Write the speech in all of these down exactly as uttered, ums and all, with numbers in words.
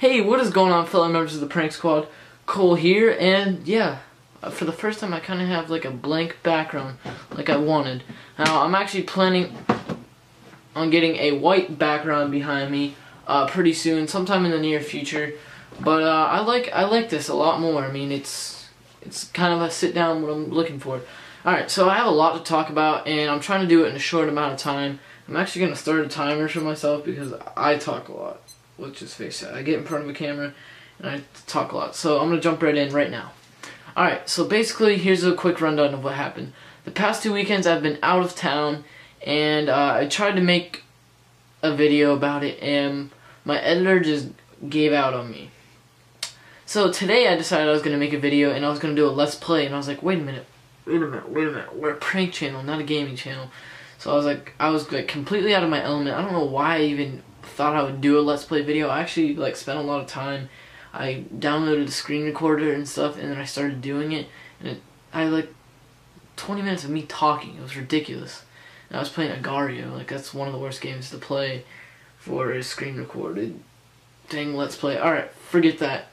Hey, what is going on, fellow members of the Prank Squad? Cole here, and yeah, for the first time I kind of have like a blank background like I wanted. Now, I'm actually planning on getting a white background behind me uh, pretty soon, sometime in the near future, but uh, I like I like this a lot more. I mean, it's it's kind of a sit down what I'm looking for. Alright, so I have a lot to talk about, and I'm trying to do it in a short amount of time. I'm actually going to start a timer for myself because I talk a lot. Let's just face it. I get in front of a camera and I talk a lot. So I'm going to jump right in right now. Alright, so basically here's a quick rundown of what happened. The past two weekends I've been out of town, and uh, I tried to make a video about it, and my editor just gave out on me. So today I decided I was going to make a video and I was going to do a let's play, and I was like, wait a minute, wait a minute, wait a minute, we're a prank channel, not a gaming channel. So I was like, I was like completely out of my element. I don't know why I even thought I would do a let's play video. I actually like spent a lot of time. I downloaded a screen recorder and stuff, and then I started doing it, and it, I had like twenty minutes of me talking. It was ridiculous. And I was playing Agario. Like, that's one of the worst games to play for a screen recorded dang let's play. Alright, forget that.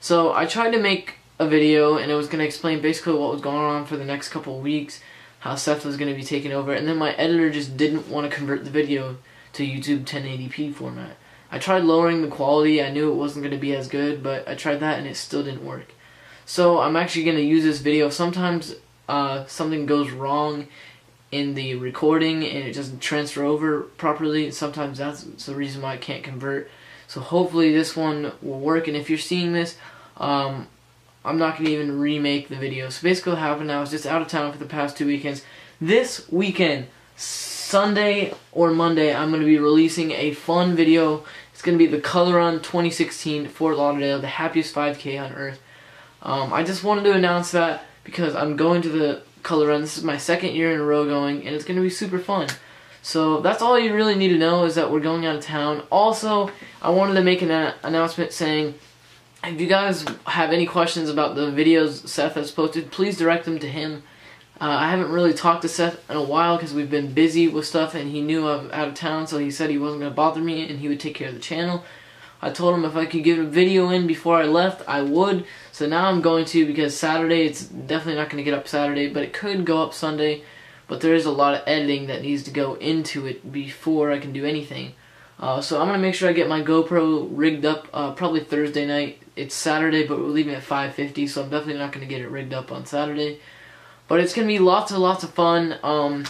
So I tried to make a video, and it was going to explain basically what was going on for the next couple weeks, how Seth was going to be taking over, and then my editor just didn't want to convert the video to YouTube ten eighty p format. I tried lowering the quality. I knew it wasn't going to be as good, but I tried that and it still didn't work. So I'm actually going to use this video. Sometimes uh, something goes wrong in the recording and it doesn't transfer over properly. Sometimes that's the reason why I can't convert. So hopefully this one will work, and if you're seeing this, um, I'm not going to even remake the video. So basically what happened, I was just out of town for the past two weekends. This weekend, Sunday or Monday, I'm going to be releasing a fun video. It's going to be the Color Run twenty sixteen Fort Lauderdale, the happiest five K on earth. Um, I just wanted to announce that because I'm going to the Color Run. This is my second year in a row going, and it's going to be super fun. So that's all you really need to know, is that we're going out of town. Also, I wanted to make an announcement saying, if you guys have any questions about the videos Seth has posted, please direct them to him. Uh, I haven't really talked to Seth in a while because we've been busy with stuff, and he knew I'm out of town, so he said he wasn't going to bother me and he would take care of the channel. I told him if I could get a video in before I left, I would. So now I'm going to, because Saturday, it's definitely not going to get up Saturday, but it could go up Sunday. But there is a lot of editing that needs to go into it before I can do anything. Uh, so I'm going to make sure I get my GoPro rigged up uh, probably Thursday night. It's Saturday, but we're leaving at five fifty, so I'm definitely not going to get it rigged up on Saturday. But it's going to be lots and lots of fun. Um,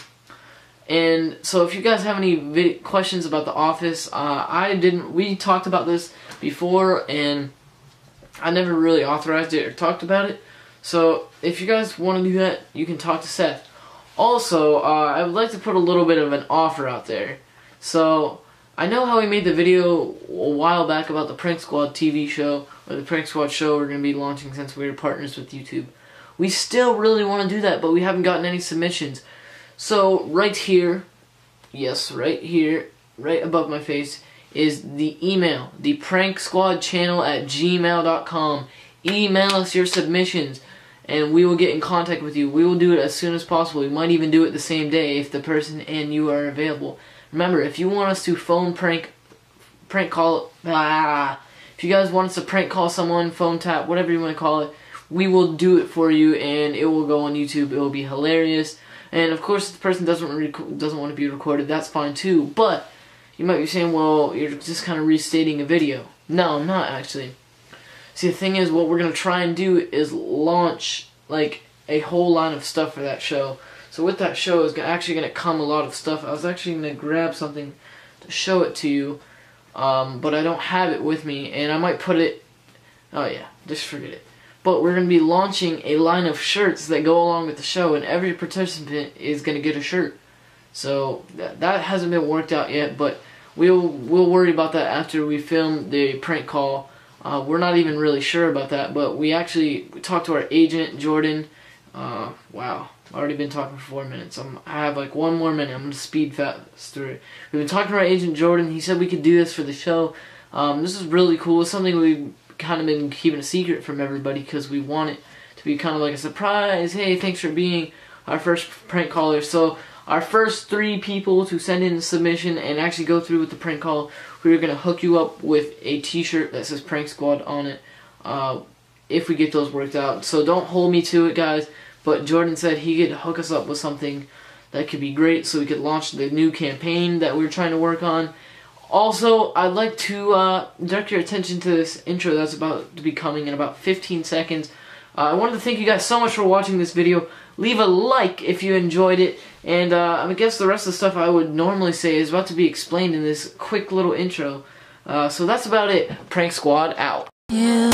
and so if you guys have any vid questions about The Office, uh, I didn't, we talked about this before, and I never really authorized it or talked about it. So if you guys want to do that, you can talk to Seth. Also, uh, I would like to put a little bit of an offer out there. So I know how we made the video a while back about the Prank Squad T V show, or the Prank Squad show we're going to be launching since we were partners with YouTube. We still really want to do that, but we haven't gotten any submissions. So right here, yes, right here, right above my face, is the email, the prank squad channel at gmail dot com. Email us your submissions, and we will get in contact with you. We will do it as soon as possible. We might even do it the same day if the person and you are available. Remember, if you want us to phone prank, prank call, ah, if you guys want us to prank call someone, phone tap, whatever you want to call it, we will do it for you, and it will go on YouTube. It will be hilarious. And of course, if the person doesn't doesn't want to be recorded, that's fine too. But you might be saying, well, you're just kind of restating a video. No, I'm not actually. See, the thing is, what we're going to try and do is launch like a whole line of stuff for that show. So with that show is actually going to come a lot of stuff. I was actually going to grab something to show it to you, um, but I don't have it with me, and I might put it, oh yeah, just forget it. But we're going to be launching a line of shirts that go along with the show, and every participant is going to get a shirt. So that, that hasn't been worked out yet, but we'll we'll worry about that after we film the prank call. Uh, we're not even really sure about that, but we actually talked to our agent, Jordan. Uh, wow, I've already been talking for four minutes. I'm, I have like one more minute. I'm going to speed fast through it. We've been talking to our agent, Jordan. He said we could do this for the show. Um, this is really cool. It's something we kind of been keeping a secret from everybody because we want it to be kind of like a surprise. Hey, thanks for being our first prank caller. So our first three people to send in the submission and actually go through with the prank call, we're going to hook you up with a t-shirt that says Prank Squad on it, uh, if we get those worked out. So don't hold me to it, guys, but Jordan said he could hook us up with something that could be great so we could launch the new campaign that we're trying to work on. Also, I'd like to uh, direct your attention to this intro that's about to be coming in about fifteen seconds. Uh, I wanted to thank you guys so much for watching this video. Leave a like if you enjoyed it. And uh, I guess the rest of the stuff I would normally say is about to be explained in this quick little intro. Uh, so that's about it. Prank Squad out. Yeah.